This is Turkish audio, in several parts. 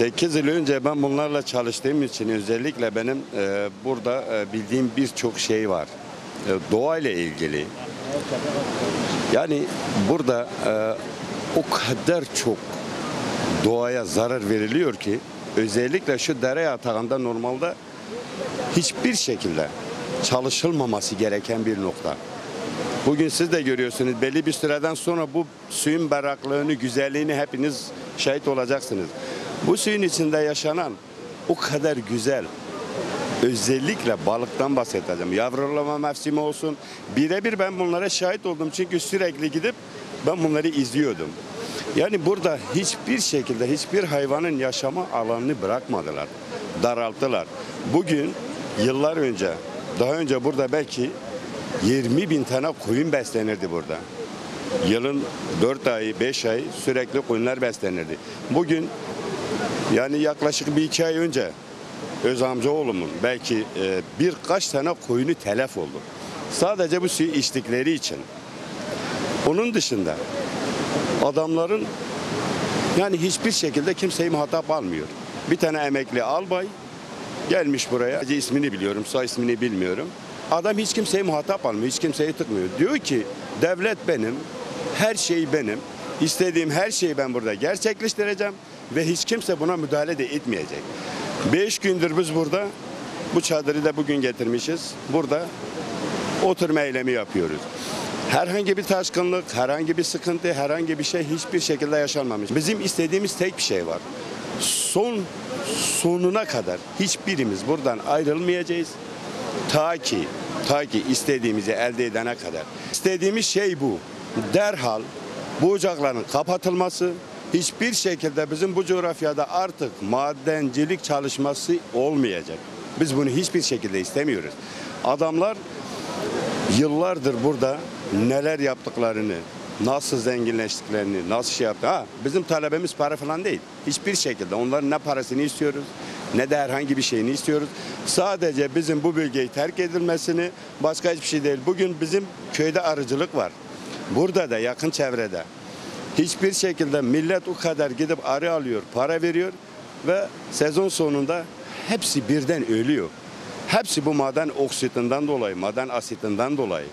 8 yıl önce ben bunlarla çalıştığım için özellikle benim burada bildiğim birçok şey var. Doğayla ilgili. Yani burada o kadar çok doğaya zarar veriliyor ki özellikle şu dere yatağında normalde hiçbir şekilde çalışılmaması gereken bir nokta. Bugün siz de görüyorsunuz, belli bir süreden sonra bu suyun berraklığını, güzelliğini hepiniz şahit olacaksınız. Bu suyun içinde yaşanan o kadar güzel, özellikle balıktan bahsedeceğim. Yavrulama mevsimi olsun, birebir ben bunlara şahit oldum çünkü sürekli gidip ben bunları izliyordum. Yani burada hiçbir şekilde hiçbir hayvanın yaşama alanını bırakmadılar, daralttılar. Bugün yıllar önce, daha önce burada belki 20.000 tane koyun beslenirdi burada. Yılın 4 ayı, 5 ayı sürekli koyunlar beslenirdi. Bugün yani yaklaşık bir 2 ay önce öz amcaoğlumun belki birkaç tane koyunu telef oldu. Sadece bu suyu içtikleri için. Onun dışında adamların yani hiçbir şekilde kimseyi muhatap almıyor. Bir tane emekli albay gelmiş buraya. Sadece ismini biliyorum, soy ismini bilmiyorum. Adam hiç kimseyi muhatap almıyor, hiç kimseyi tıkmıyor. Diyor ki devlet benim, her şey benim, istediğim her şeyi ben burada gerçekleştireceğim ve hiç kimse buna müdahale de etmeyecek. 5 gündür biz burada, bu çadırı da bugün getirmişiz, burada oturma eylemi yapıyoruz. Herhangi bir taşkınlık, herhangi bir sıkıntı, herhangi bir şey hiçbir şekilde yaşanmamış. Bizim istediğimiz tek bir şey var. Sonuna kadar hiçbirimiz buradan ayrılmayacağız. Ta ki istediğimizi elde edene kadar. İstediğimiz şey bu. Derhal bu ocakların kapatılması, hiçbir şekilde bizim bu coğrafyada artık madencilik çalışması olmayacak. Biz bunu hiçbir şekilde istemiyoruz. Adamlar yıllardır burada neler yaptıklarını, nasıl zenginleştiklerini, nasıl şey yaptı. Bizim talebimiz para falan değil. Hiçbir şekilde onların ne parasını istiyoruz, ne de herhangi bir şeyini istiyoruz. Sadece bizim bu bölgeyi terk edilmesini, başka hiçbir şey değil. Bugün bizim köyde arıcılık var. Burada da yakın çevrede. Hiçbir şekilde millet o kadar gidip arı alıyor, para veriyor ve sezon sonunda hepsi birden ölüyor. Hepsi bu maden oksitinden dolayı, maden asitinden dolayı.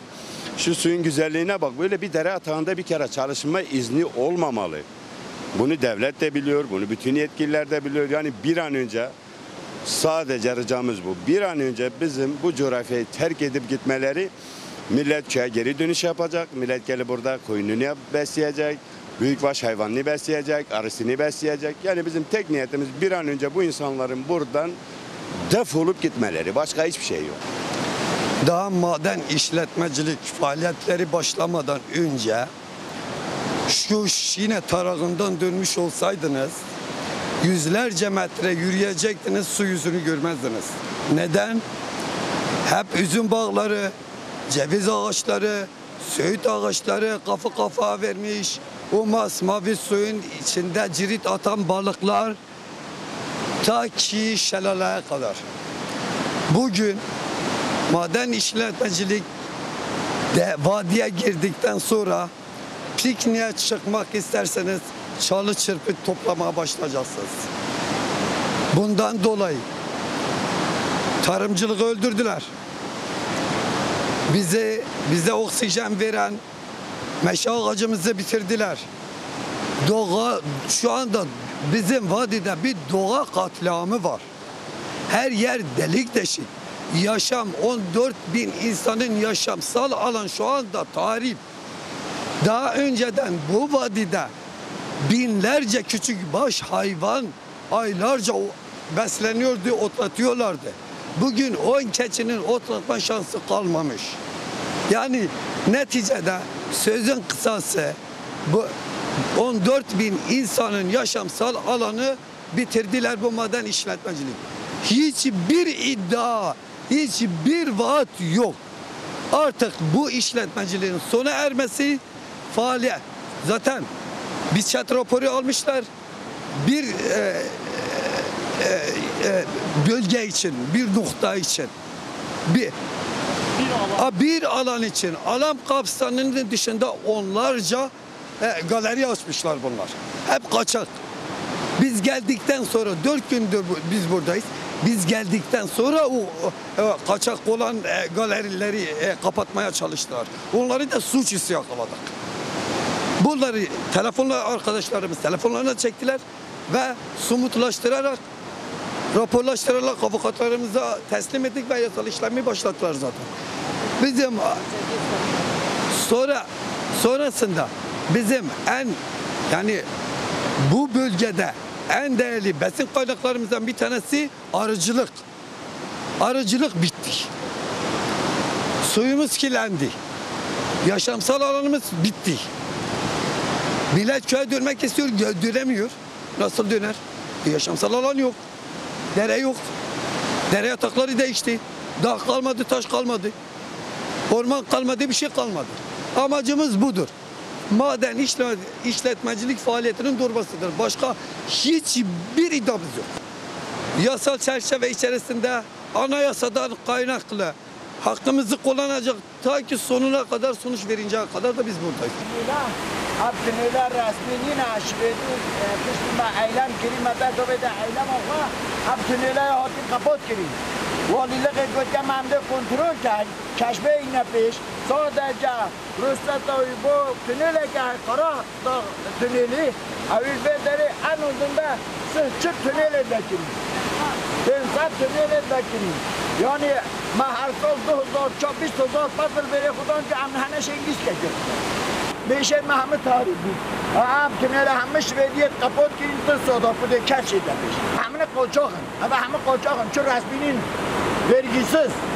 Şu suyun güzelliğine bak, böyle bir dere atağında bir kere çalışma izni olmamalı. Bunu devlet de biliyor, bunu bütün yetkililer de biliyor. Yani bir an önce sadece ricamız bu. Bir an önce bizim bu coğrafyayı terk edip gitmeleri, millet köye geri dönüş yapacak. Millet gelip burada koyununu besleyecek, büyükbaş hayvanını besleyecek, arısını besleyecek. Yani bizim tek niyetimiz bir an önce bu insanların buradan defolup gitmeleri. Başka hiçbir şey yok. Daha maden işletmecilik faaliyetleri başlamadan önce şu Şine tarağından dönmüş olsaydınız yüzlerce metre yürüyecektiniz, su yüzünü görmezdiniz. Neden? Hep üzüm bağları, ceviz ağaçları, söğüt ağaçları kafa kafa vermiş. O masmavi suyun içinde cirit atan balıklar ta ki şelaleye kadar. Bugün maden işletmecilik de vadiye girdikten sonra pikniğe çıkmak isterseniz çalı çırpı toplamaya başlayacaksınız. Bundan dolayı tarımcılığı öldürdüler. Bize oksijen veren meşe ağacımızı bitirdiler. Doğa, şu anda bizim vadide bir doğa katliamı var. Her yer delik deşik. Yaşam 14.000 insanın yaşamsal alan şu anda tahrip. Daha önceden bu vadide binlerce küçük baş hayvan aylarca besleniyordu, otlatıyorlardı. Bugün 10 keçinin otlatma şansı kalmamış. Yani neticede sözün kısası bu 14.000 insanın yaşamsal alanı bitirdiler bu maden işletmecilik. Hiçbir iddia, hiçbir vaat yok. Artık bu işletmeciliğin sona ermesi faaliyet. Zaten bir çat raporu almışlar. Bir bölge için, bir nokta için, bir alan için, alan kapsamının dışında onlarca galeri açmışlar bunlar. Hep kaçak. Biz geldikten sonra 4 gündür biz buradayız. Biz geldikten sonra kaçak olan galerileri kapatmaya çalıştılar. Onları da suç hissi yakaladık. Bunları telefonla arkadaşlarımız telefonlarına çektiler ve somutlaştırarak, raporlaştırarak avukatlarımıza teslim ettik ve yasal işlemi başlattılar zaten. Bizim sonrasında bizim bu bölgede en değerli besin kaynaklarımızdan bir tanesi arıcılık. Arıcılık bitti. Suyumuz kirlendi. Yaşamsal alanımız bitti. Millet köye dönmek istiyor, dönemiyor. Nasıl döner? Yaşamsal alan yok. Dere yok. Dere yatakları değişti. Dağ kalmadı, taş kalmadı. Orman kalmadı, bir şey kalmadı. Amacımız budur. Maden işletmecilik faaliyetinin durmasıdır. Başka hiçbir iddiamız yok. Yasal çerçeve içerisinde anayasadan kaynaklı hakkımızı kullanacak ta ki sonuna kadar, sonuç verinceye kadar da biz buradayız. Abdülhüler resminin aşırıdır. Kıştırma eylem kirime bedovede eylem ola. Abdülhüler hatı kapot kirim. Valilik götürmemde kontrol kay. Keşfe inepiş. Sadece Rusya'da bu tünele kay. Kara tüneli. Avizbeleri en uzunda sırçı tünele dekirim. Tensat tünele dekirim. Yani maharkol 2000-4000 patır veri kudan ki amhane şengiz kekir. بیشتر محمد تاریخ بود. آب کنار همه شویدیت کپوت که این تو صدا پوده کشیده بیش. همه قاچاقن. اما همه قاچاقن چون رسمی نین ورگیسیز.